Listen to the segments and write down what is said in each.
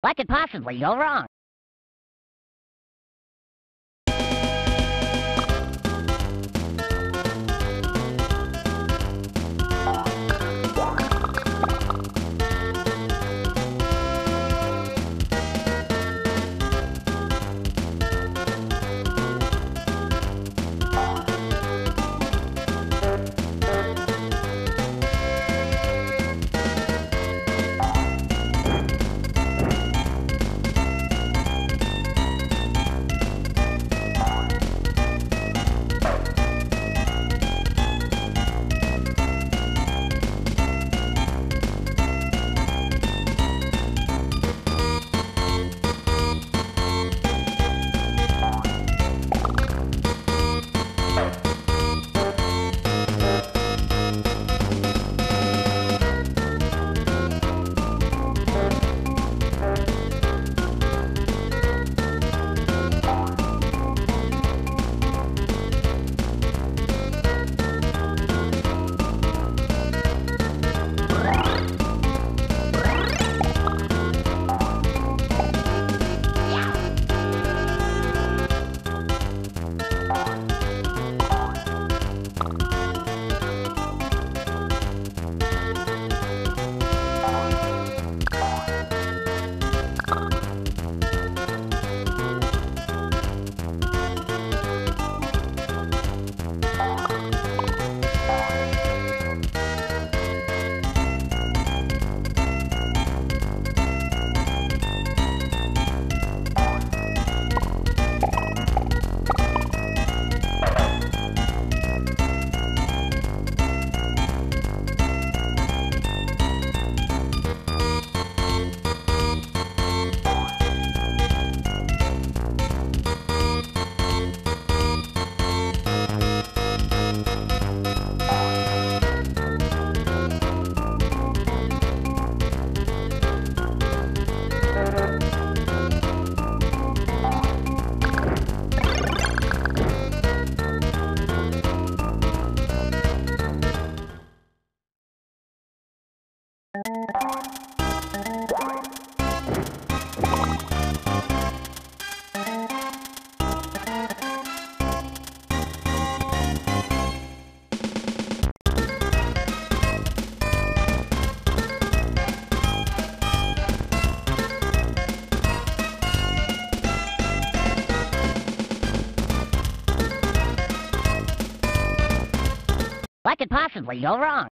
What could possibly go wrong? What could possibly go wrong?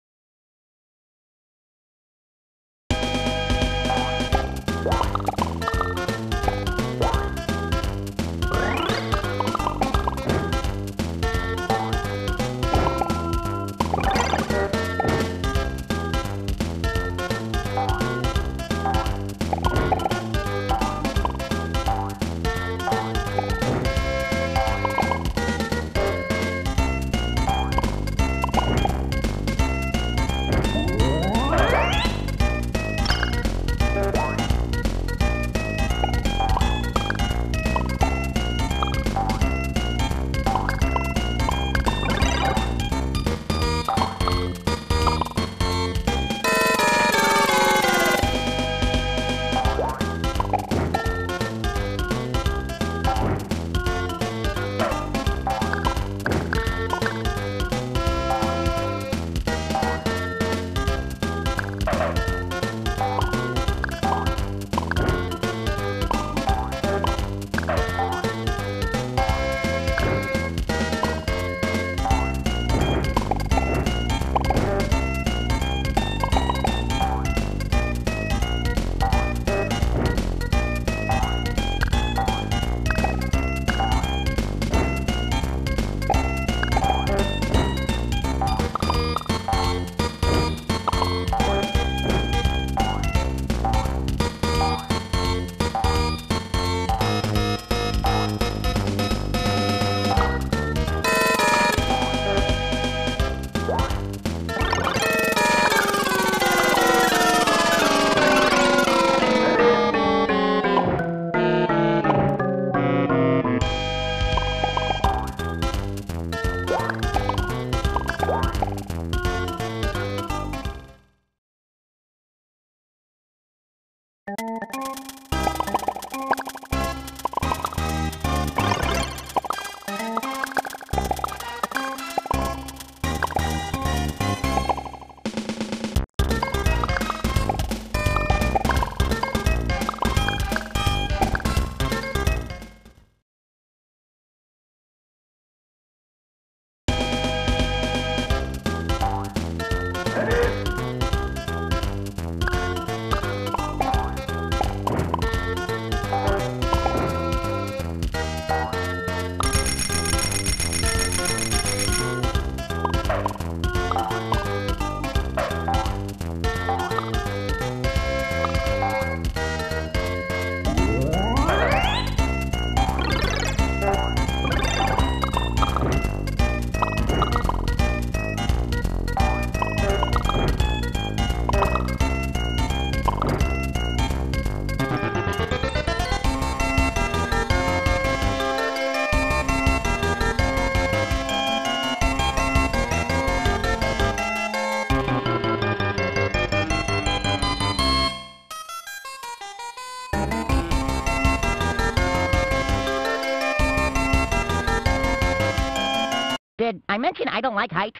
Did I mention I don't like heights?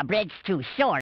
A bridge too short.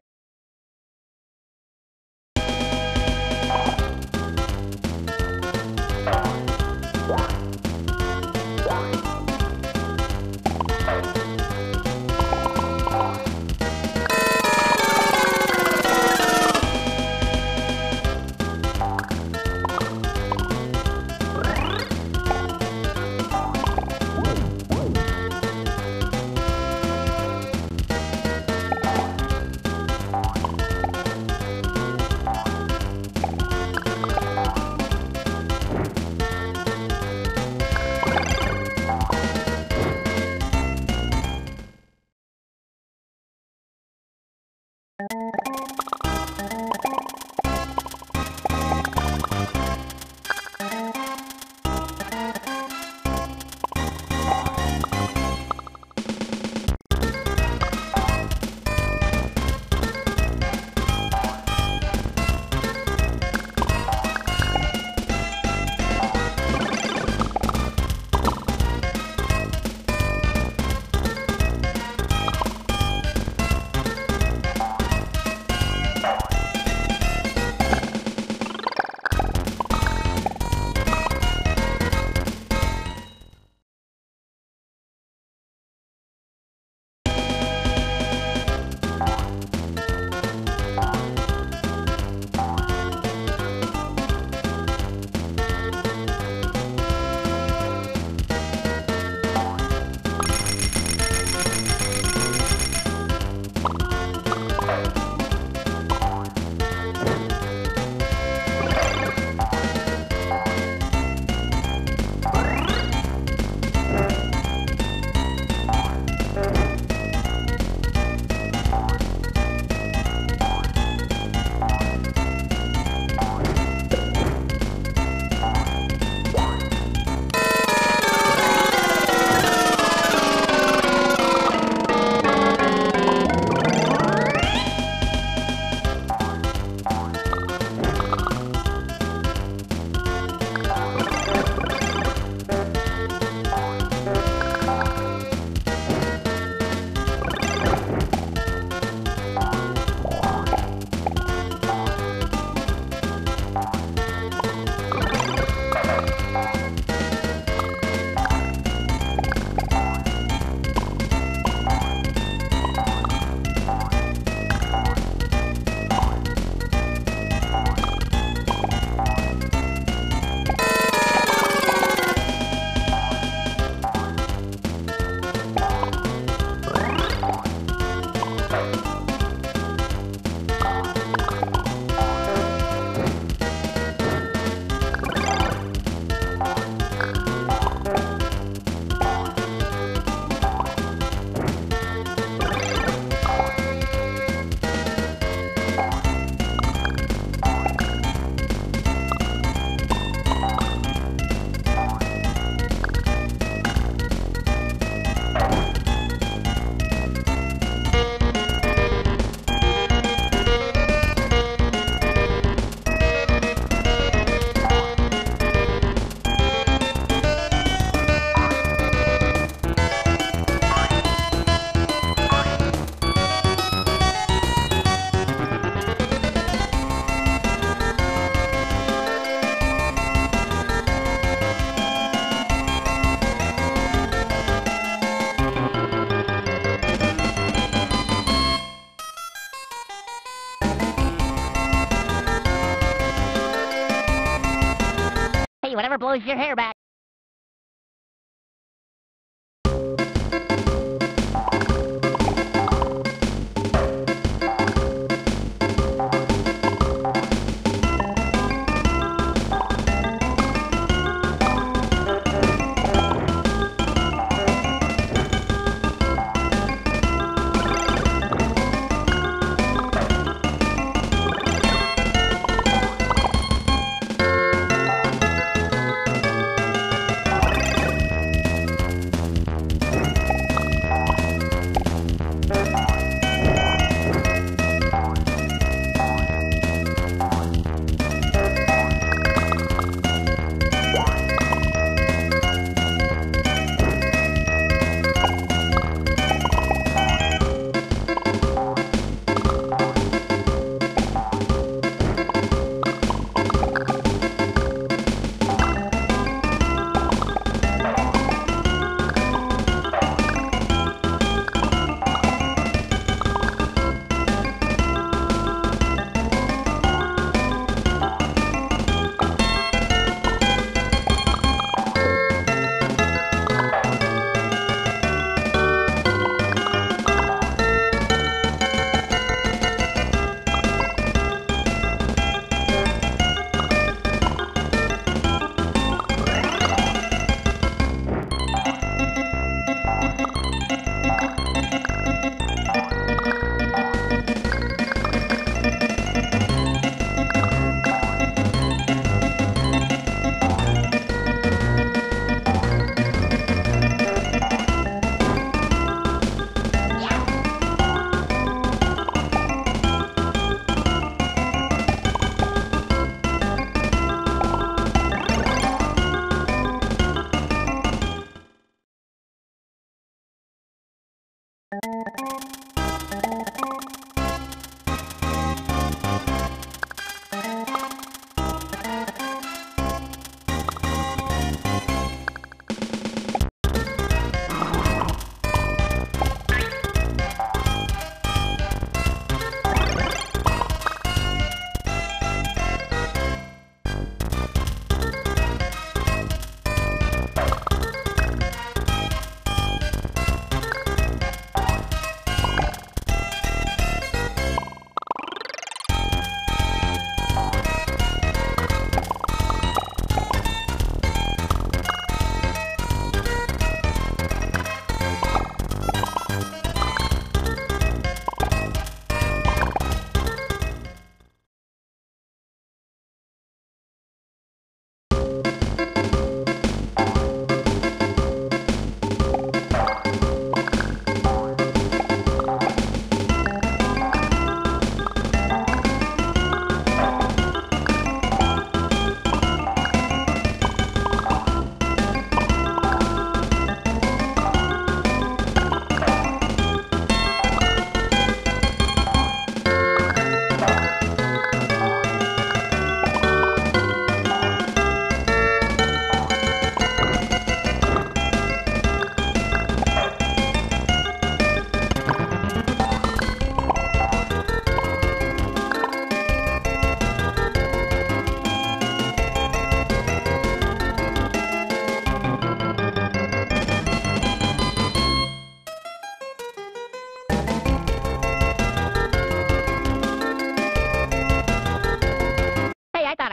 Whatever blows your hair back.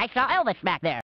I saw Elvis back there.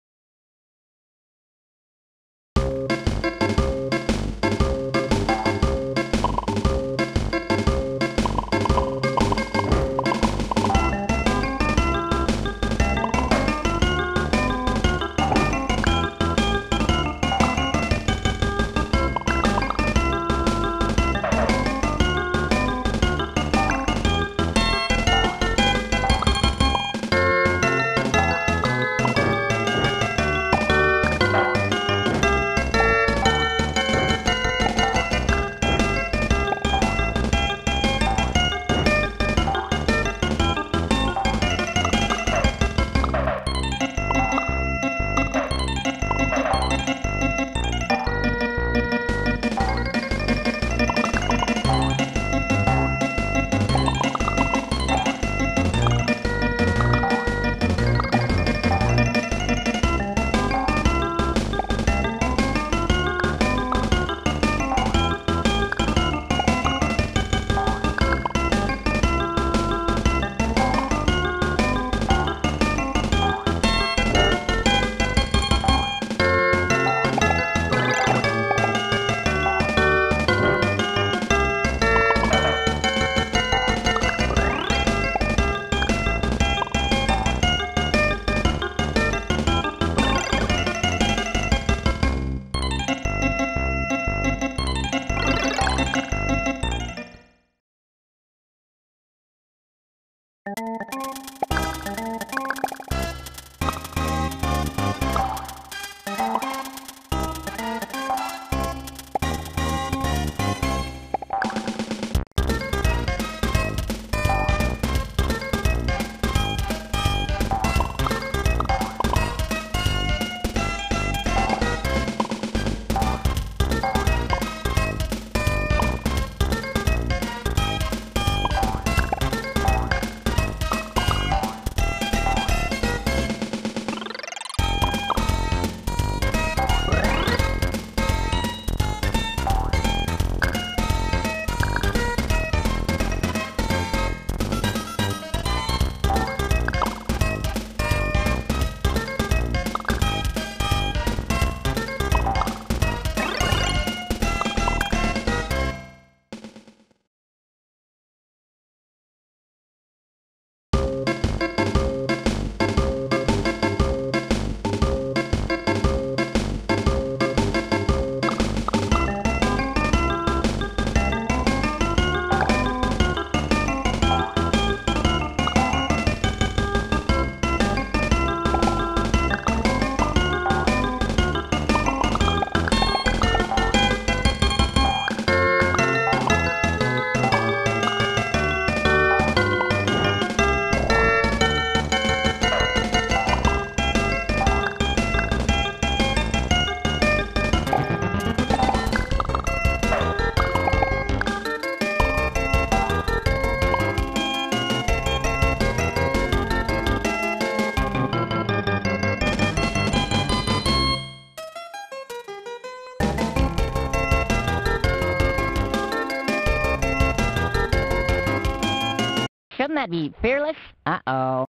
Shouldn't that be fearless? Uh-oh.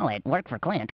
solid work for Clint.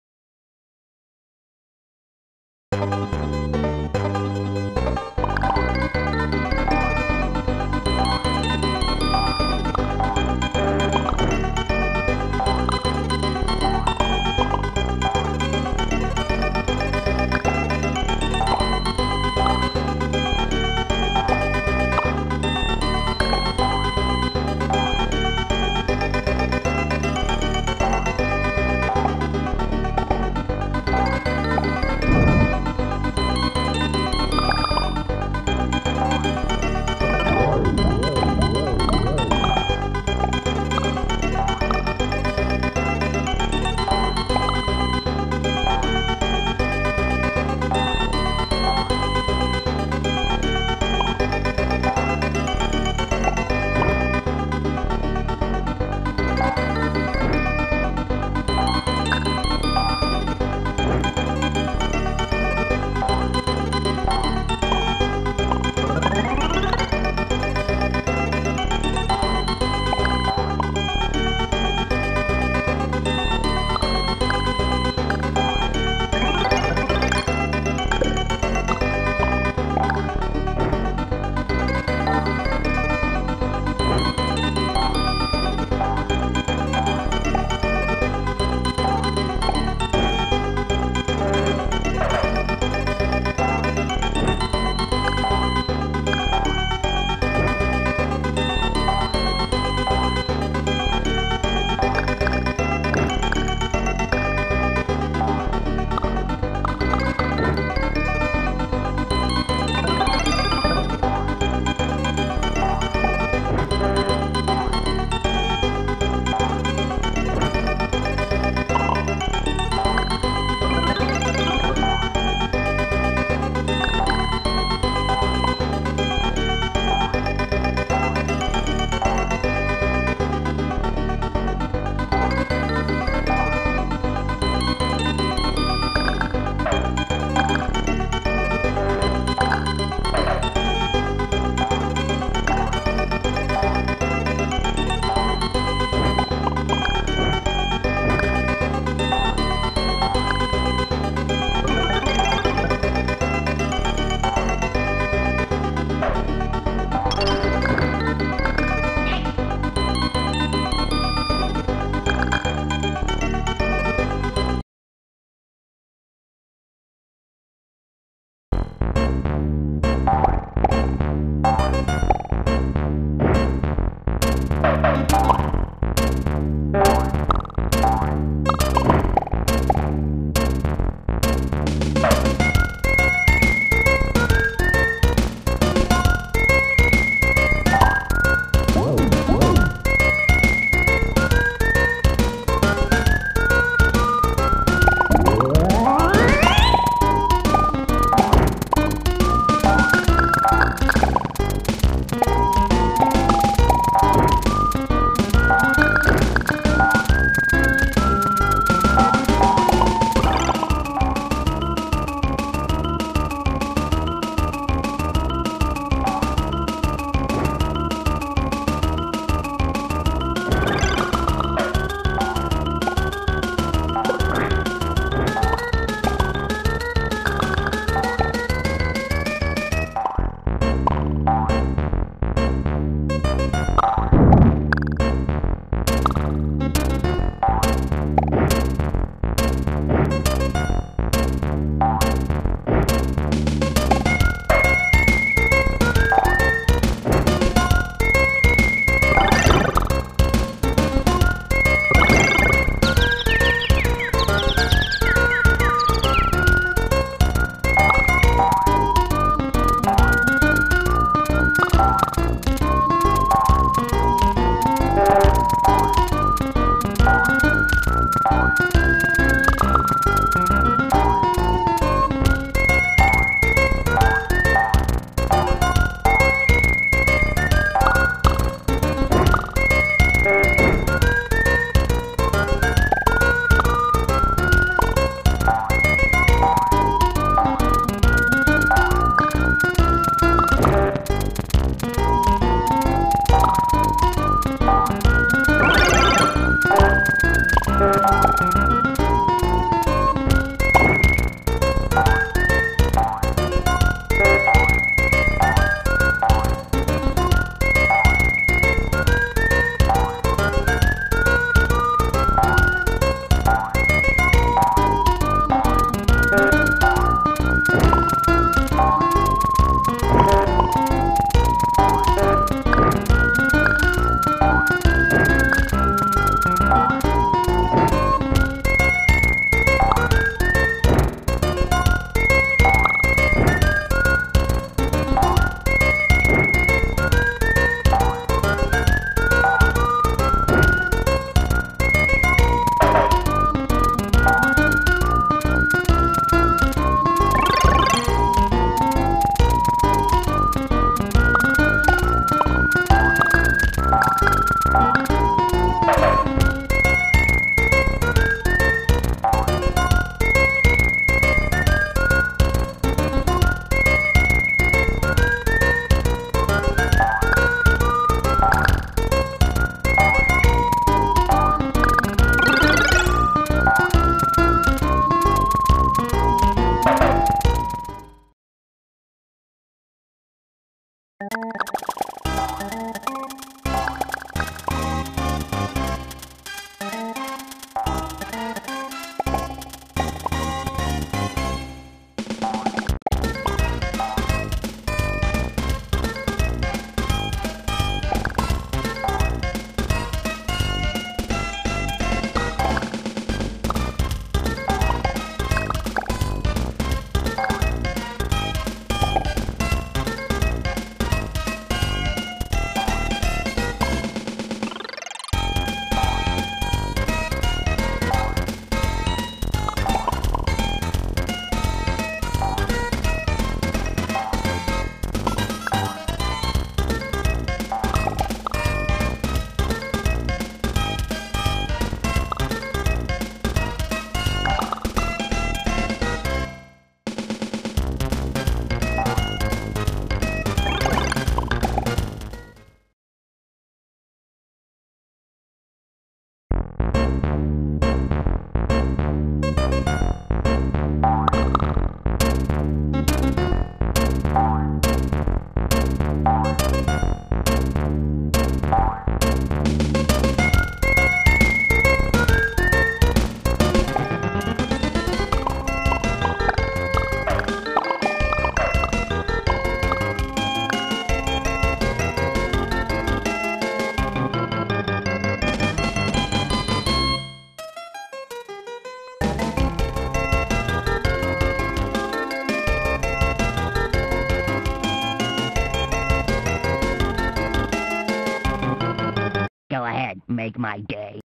Go ahead, make my day.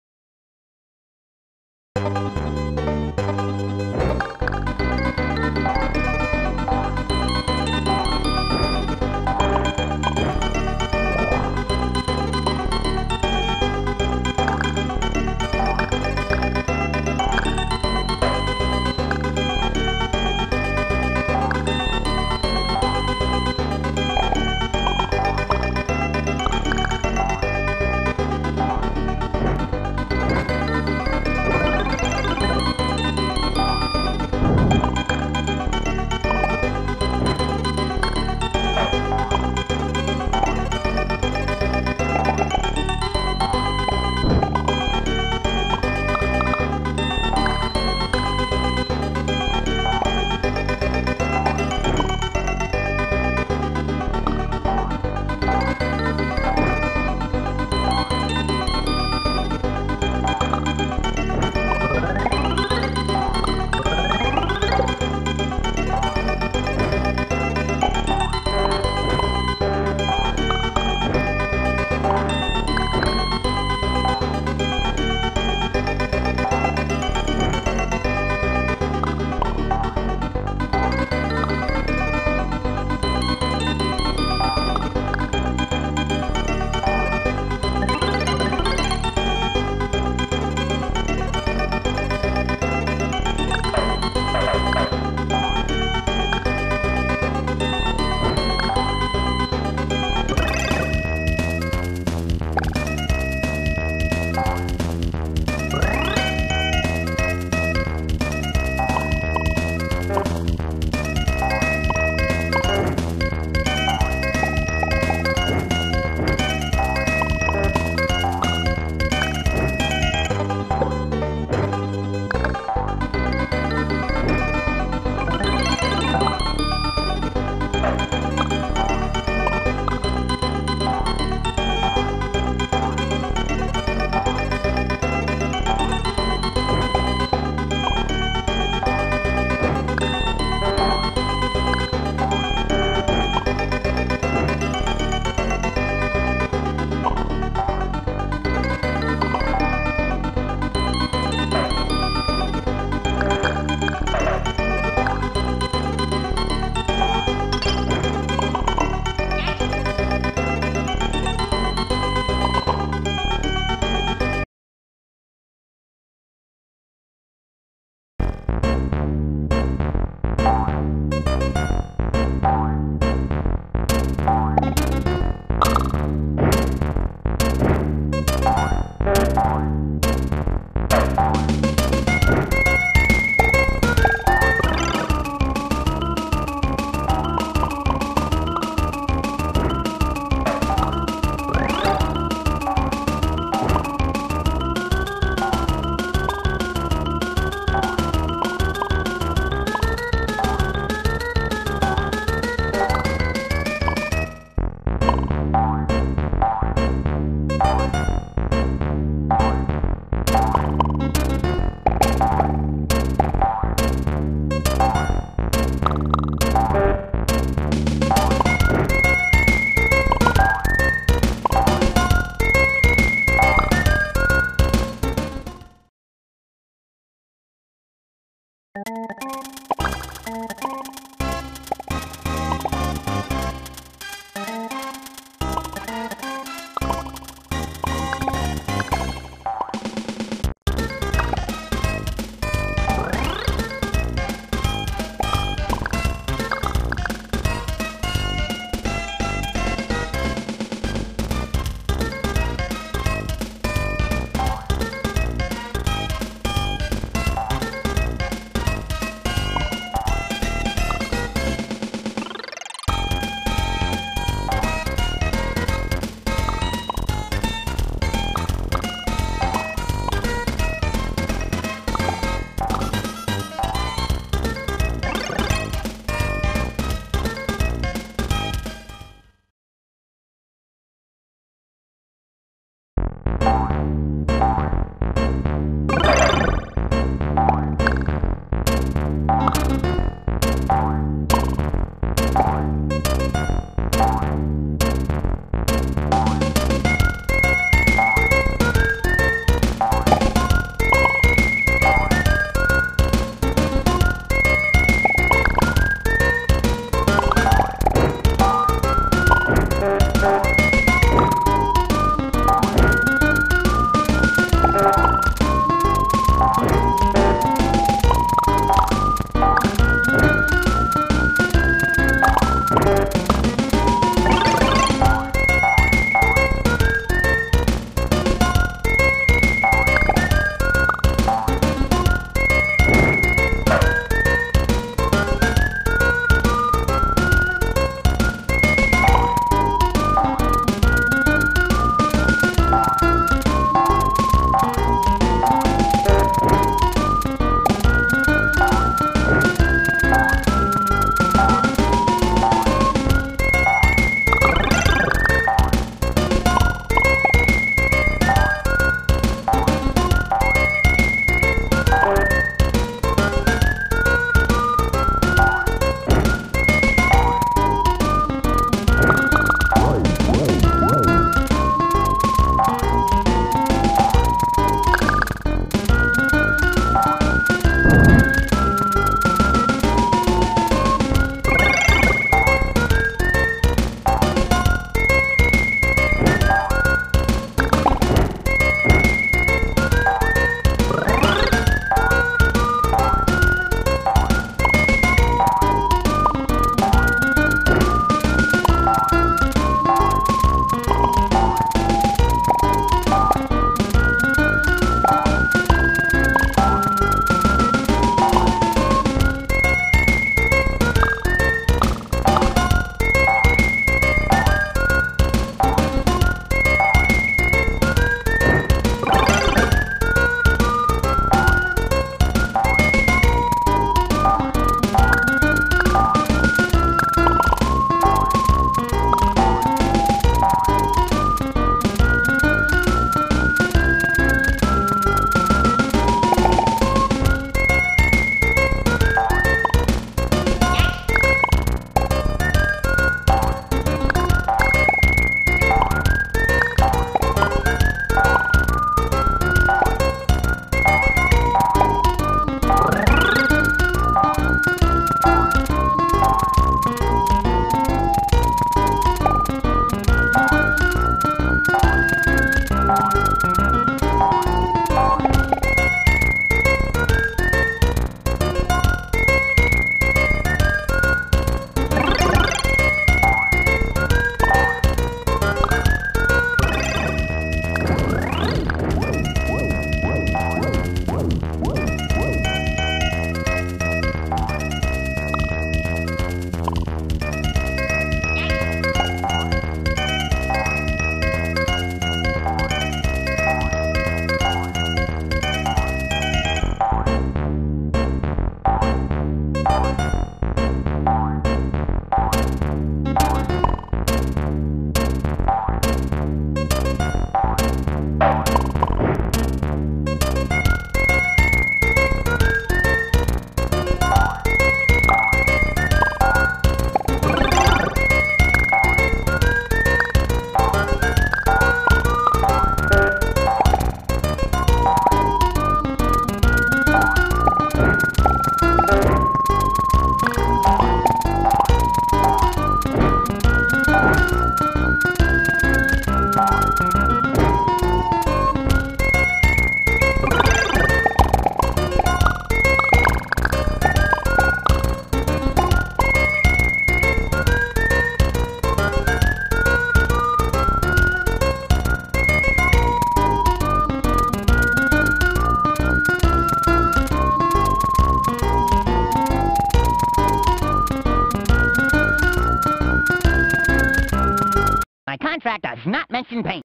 Mention paint.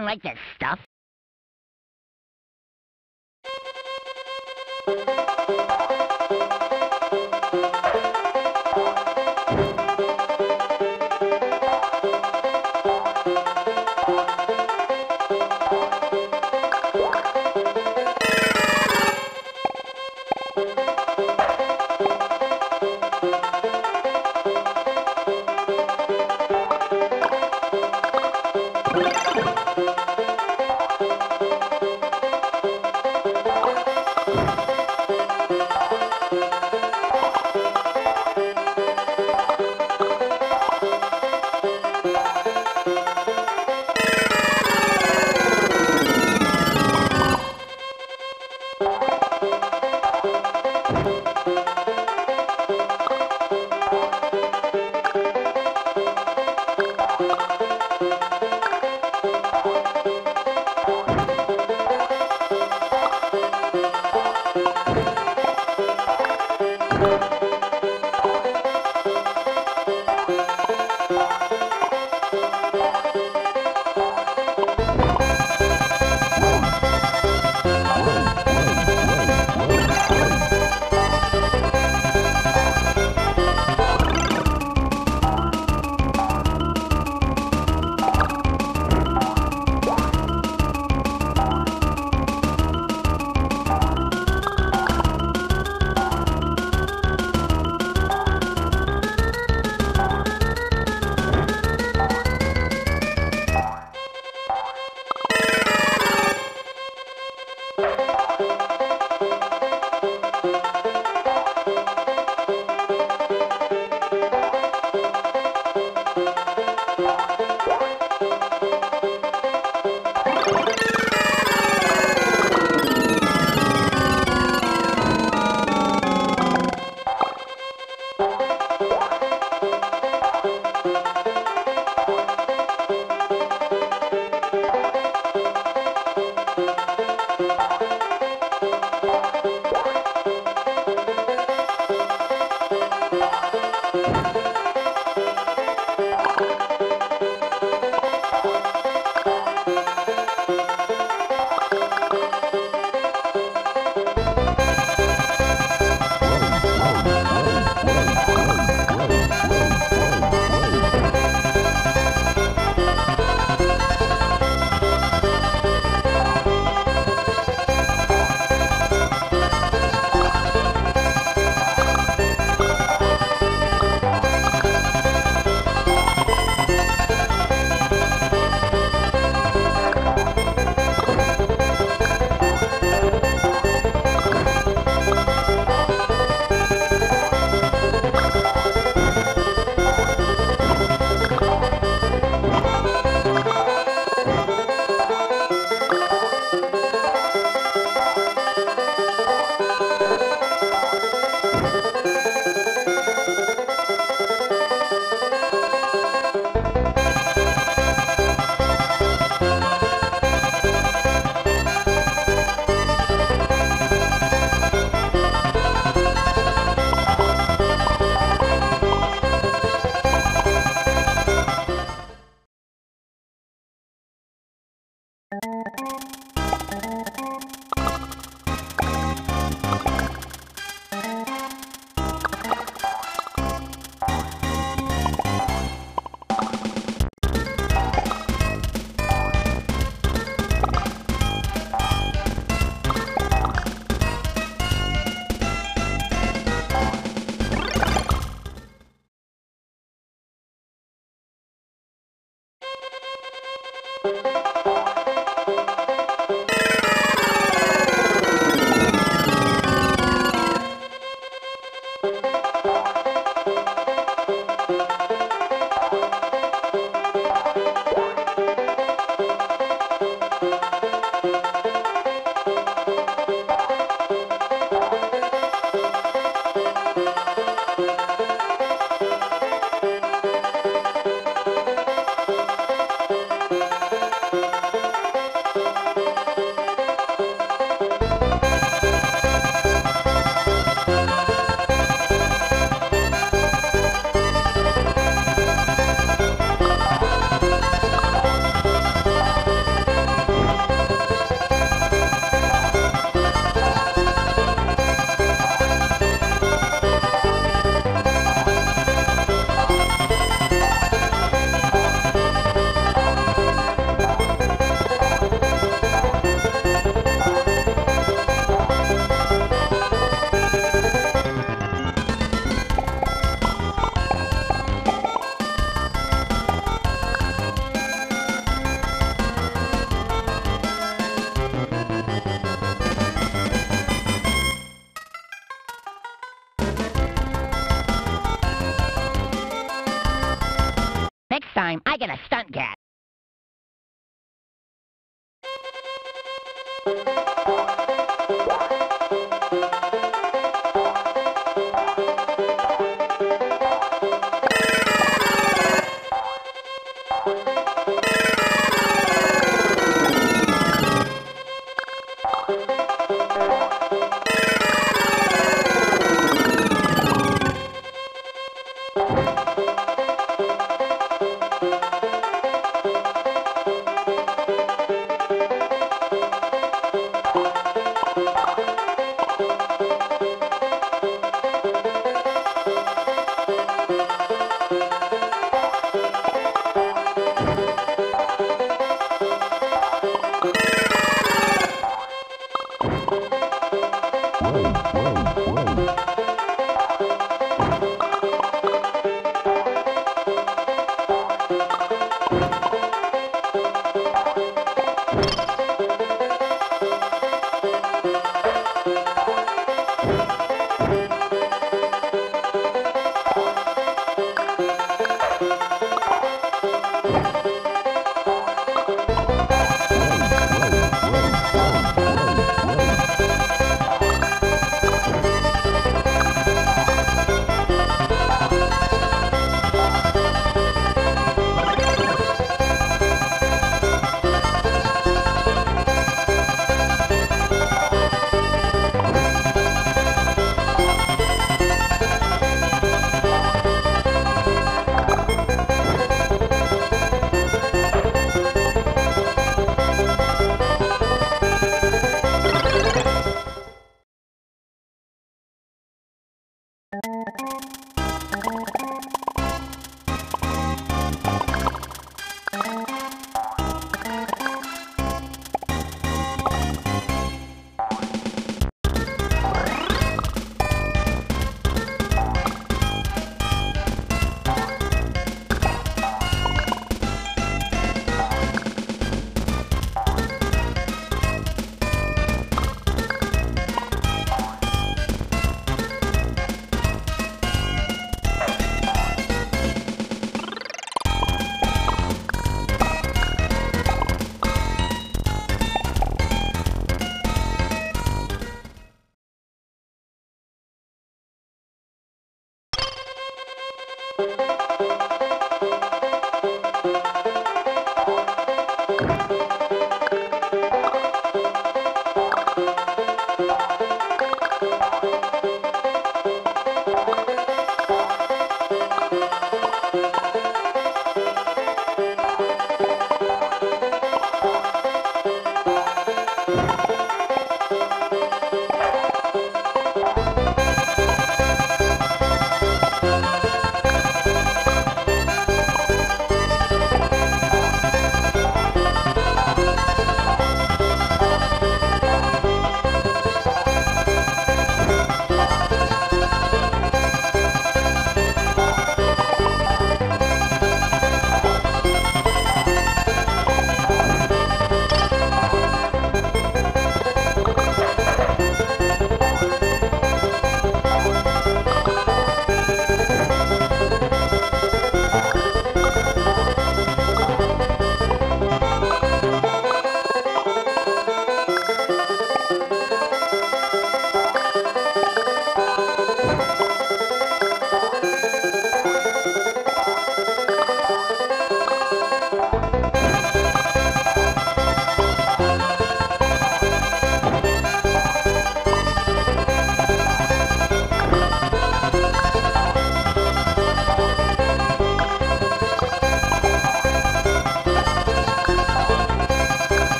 doesn't like this stuff. time, I get a stunt cat.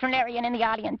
veterinarian in the audience.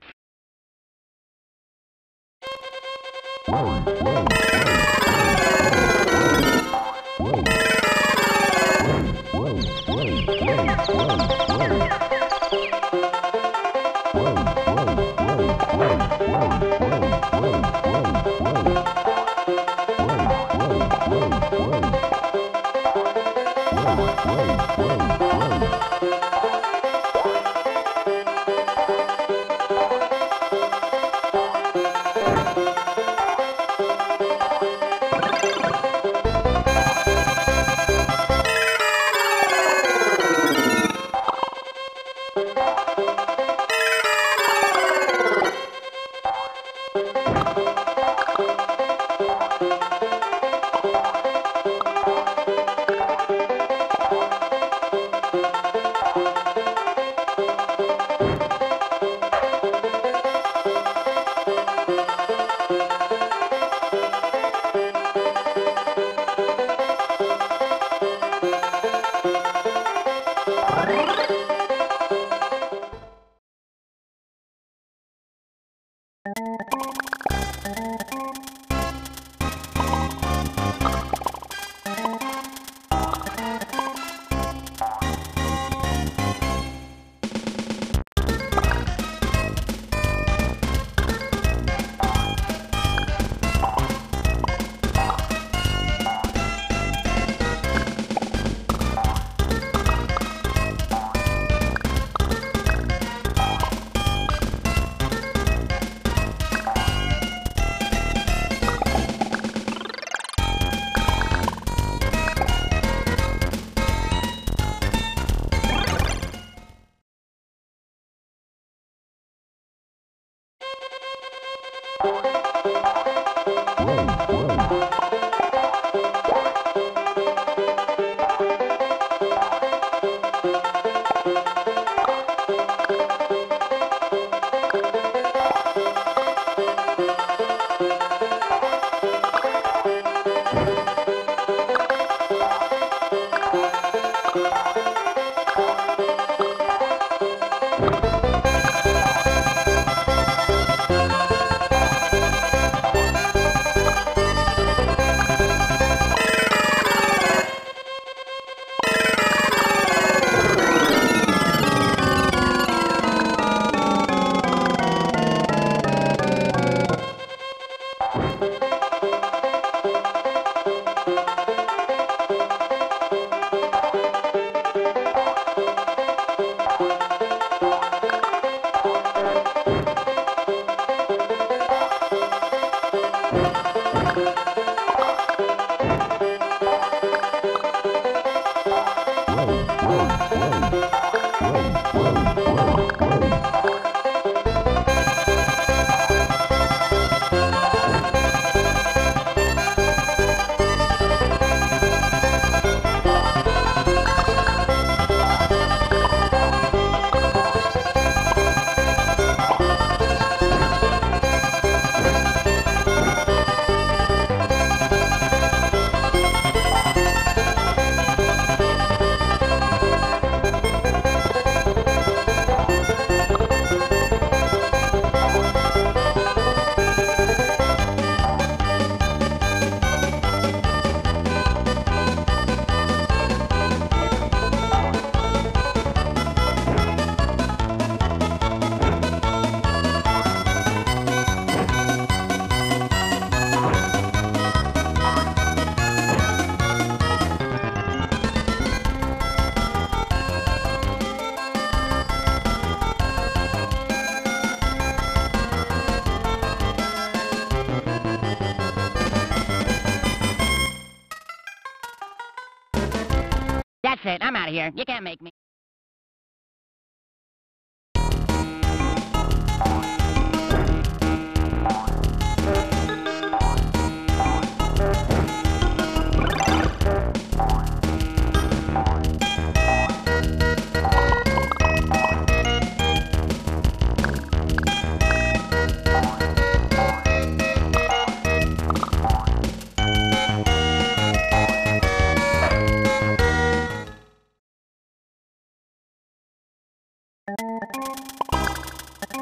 That's it. I'm out of here. You can't make me.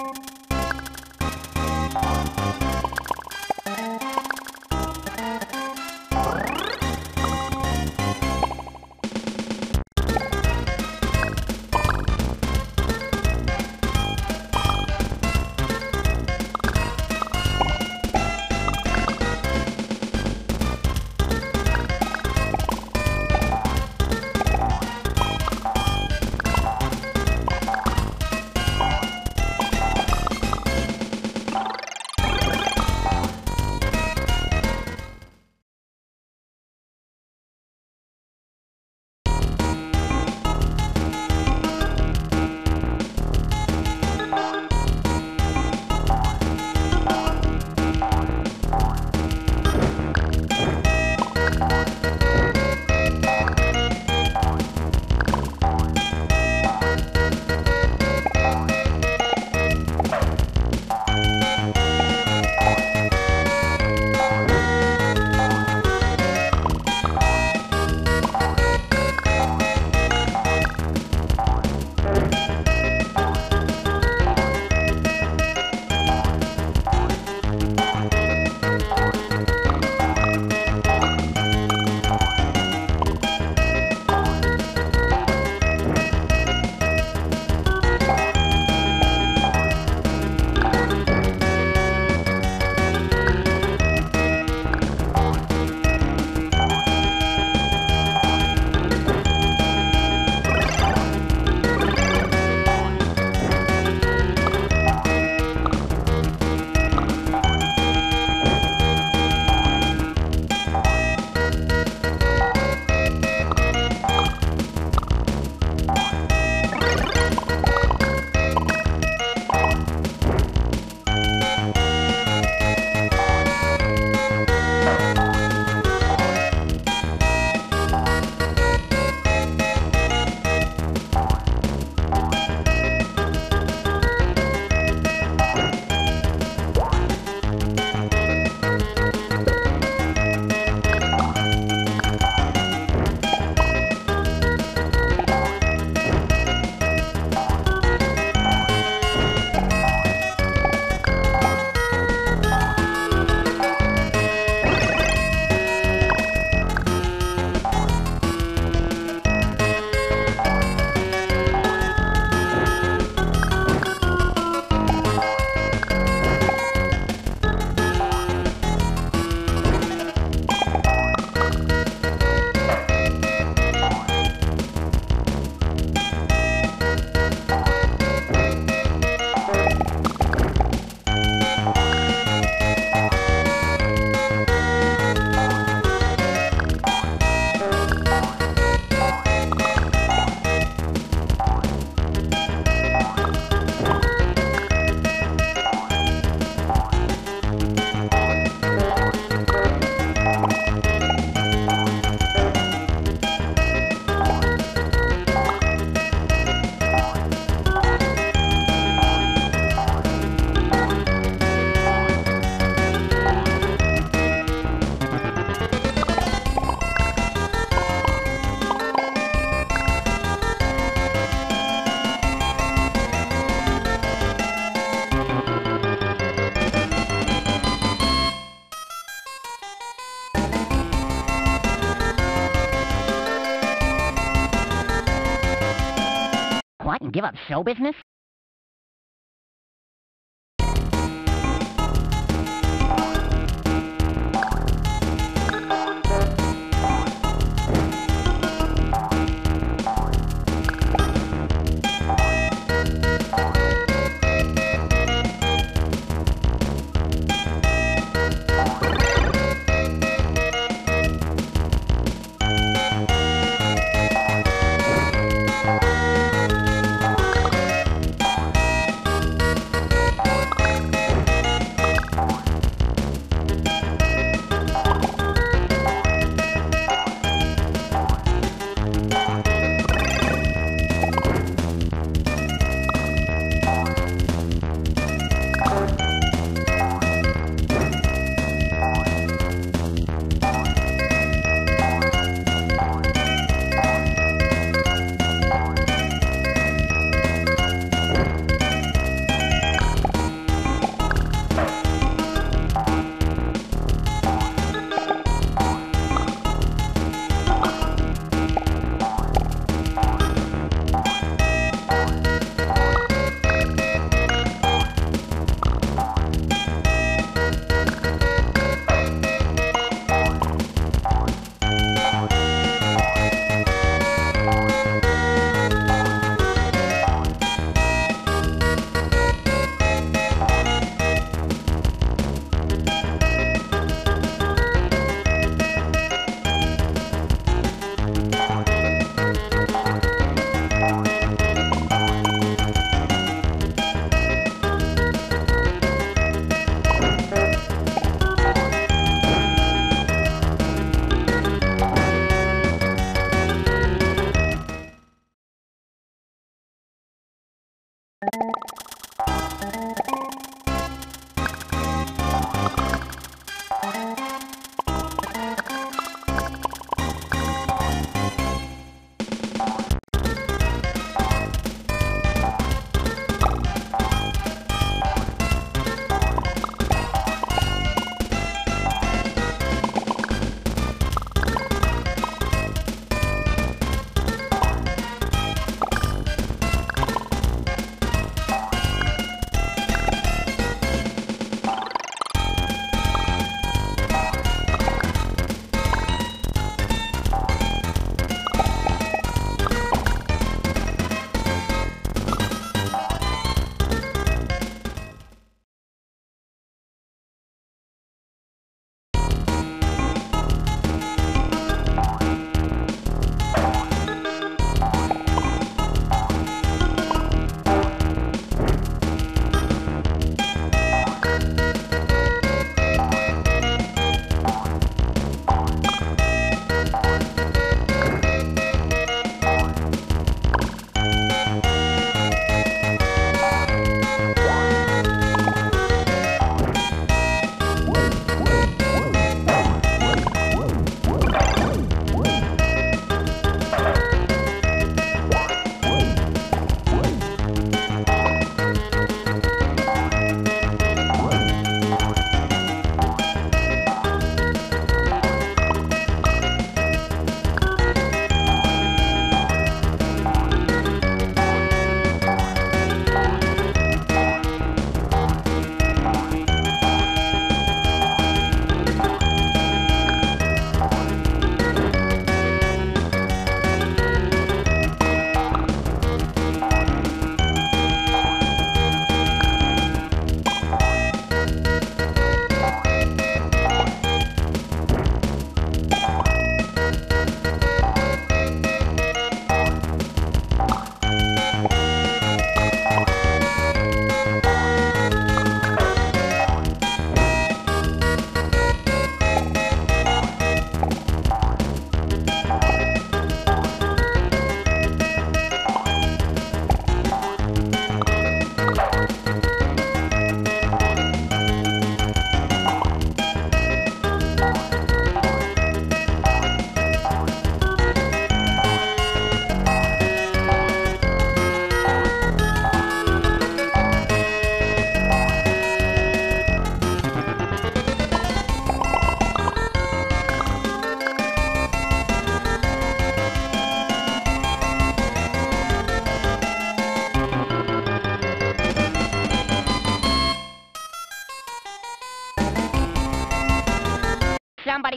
What, and give up show business?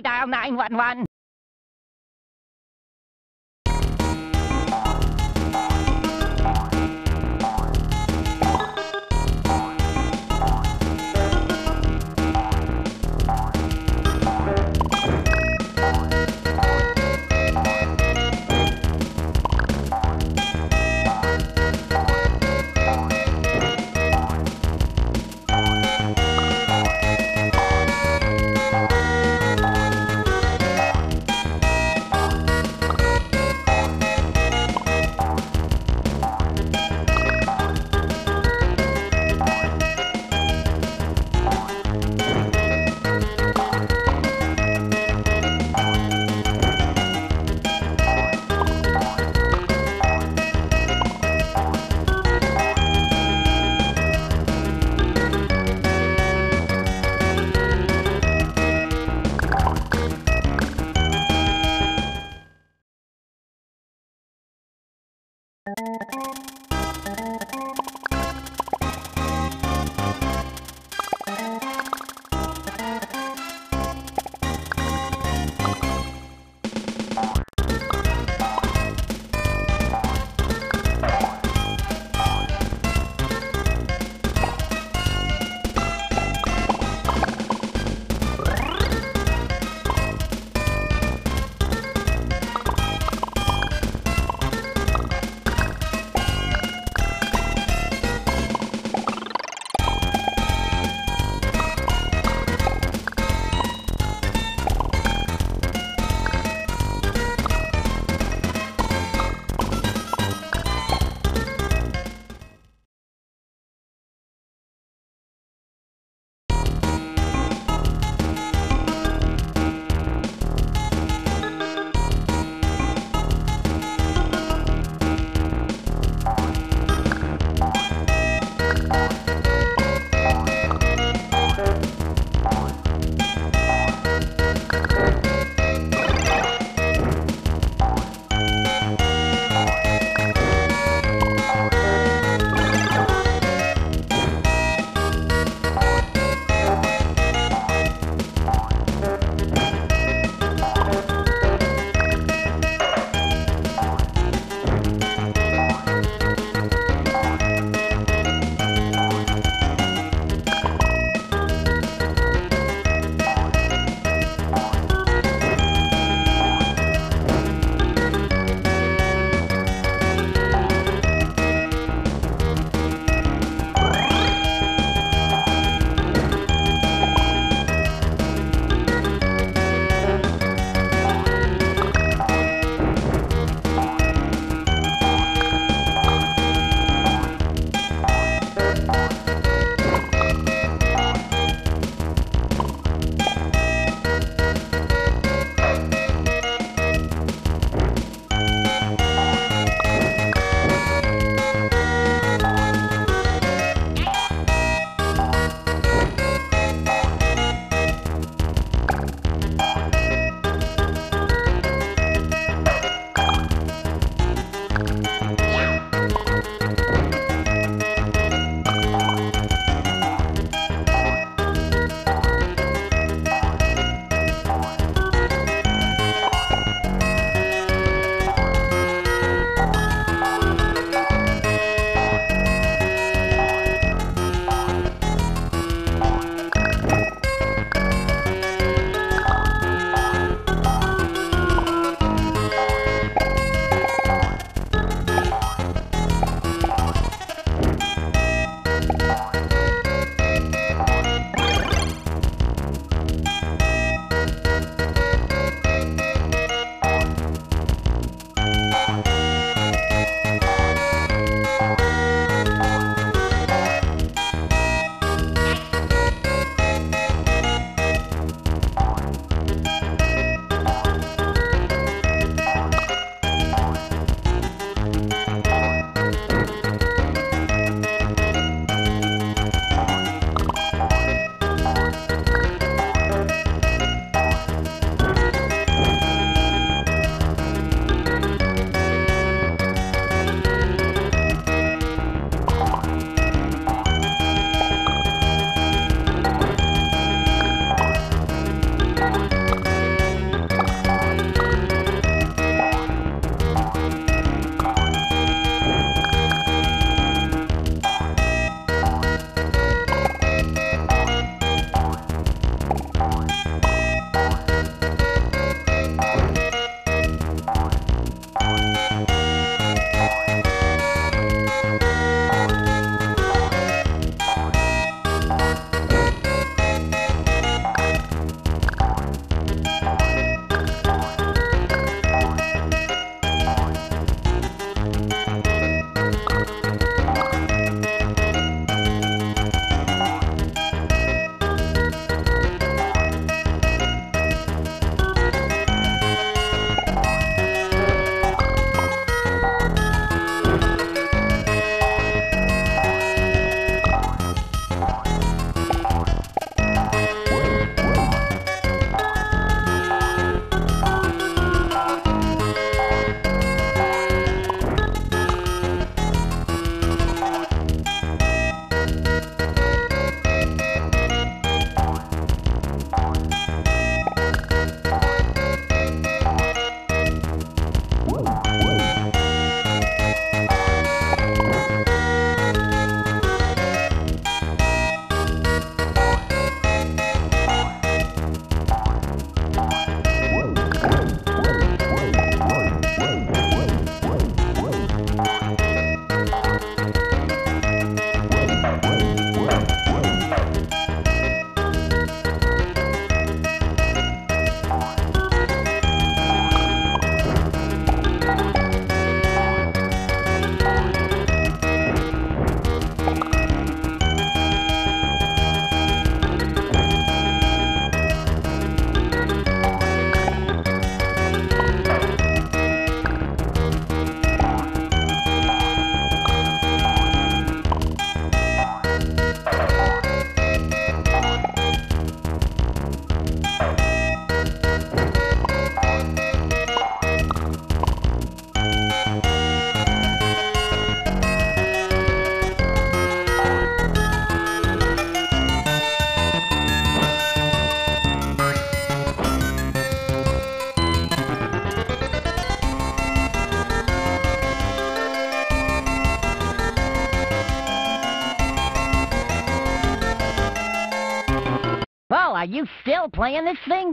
Somebody dial 911. you still playing this thing?